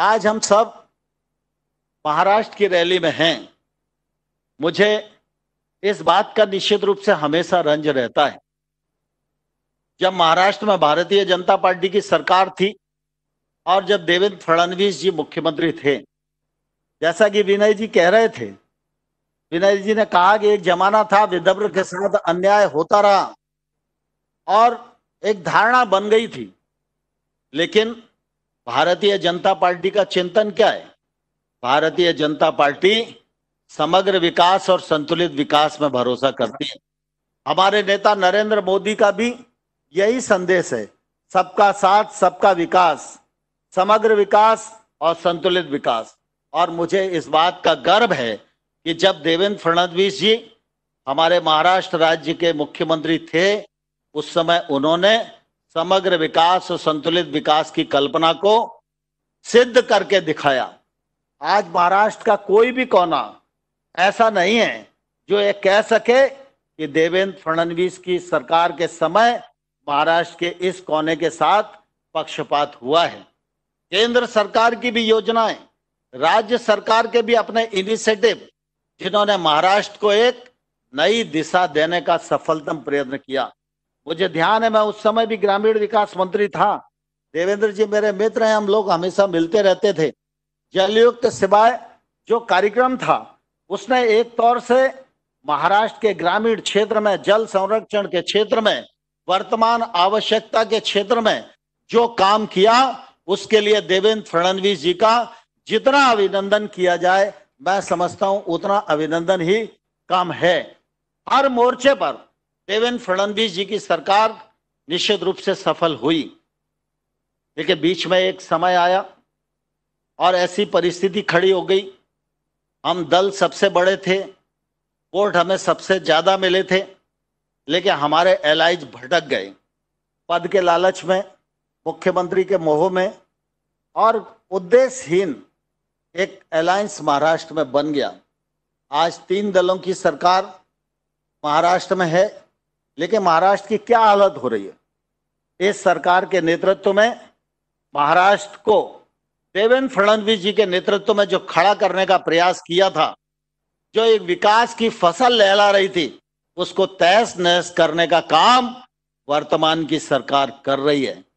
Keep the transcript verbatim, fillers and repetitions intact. आज हम सब महाराष्ट्र की रैली में हैं। मुझे इस बात का निश्चित रूप से हमेशा रंज रहता है, जब महाराष्ट्र में भारतीय जनता पार्टी की सरकार थी और जब देवेंद्र फडणवीस जी मुख्यमंत्री थे, जैसा कि विनय जी कह रहे थे, विनय जी ने कहा कि एक जमाना था विदर्भ के साथ अन्याय होता रहा और एक धारणा बन गई थी। लेकिन भारतीय जनता पार्टी का चिंतन क्या है? भारतीय जनता पार्टी समग्र विकास और संतुलित विकास में भरोसा करती है। हमारे नेता नरेंद्र मोदी का भी यही संदेश है, सबका साथ सबका विकास, समग्र विकास और संतुलित विकास। और मुझे इस बात का गर्व है कि जब देवेंद्र फडणवीस जी हमारे महाराष्ट्र राज्य के मुख्यमंत्री थे, उस समय उन्होंने समग्र विकास और संतुलित विकास की कल्पना को सिद्ध करके दिखाया। आज महाराष्ट्र का कोई भी कोना ऐसा नहीं है जो ये कह सके कि देवेंद्र फडणवीस की सरकार के समय महाराष्ट्र के इस कोने के साथ पक्षपात हुआ है। केंद्र सरकार की भी योजनाएं, राज्य सरकार के भी अपने इनिशिएटिव, जिन्होंने महाराष्ट्र को एक नई दिशा देने का सफलतम प्रयत्न किया। मुझे ध्यान है, मैं उस समय भी ग्रामीण विकास मंत्री था। देवेंद्र जी मेरे मित्र हैं, हम लोग हमेशा मिलते रहते थे। जलयुक्त सिवाय जो कार्यक्रम था, उसने एक तौर से महाराष्ट्र के ग्रामीण क्षेत्र में, जल संरक्षण के क्षेत्र में, वर्तमान आवश्यकता के क्षेत्र में जो काम किया, उसके लिए देवेंद्र फडणवीस जी का जितना अभिनंदन किया जाए, मैं समझता हूं उतना अभिनंदन ही कम है। हर मोर्चे पर देवेंद्र फडणवीस जी की सरकार निश्चित रूप से सफल हुई, लेकिन बीच में एक समय आया और ऐसी परिस्थिति खड़ी हो गई। हम दल सबसे बड़े थे, वोट हमें सबसे ज्यादा मिले थे, लेकिन हमारे एलाइज भटक गए पद के लालच में, मुख्यमंत्री के मोह में, और उद्देश्यहीन एक अलायंस महाराष्ट्र में बन गया। आज तीन दलों की सरकार महाराष्ट्र में है, लेकिन महाराष्ट्र की क्या हालत हो रही है? इस सरकार के नेतृत्व में महाराष्ट्र को देवेंद्र फडणवीस जी के नेतृत्व में जो खड़ा करने का प्रयास किया था, जो एक विकास की फसल लहरा रही थी, उसको तहस नहस करने का काम वर्तमान की सरकार कर रही है।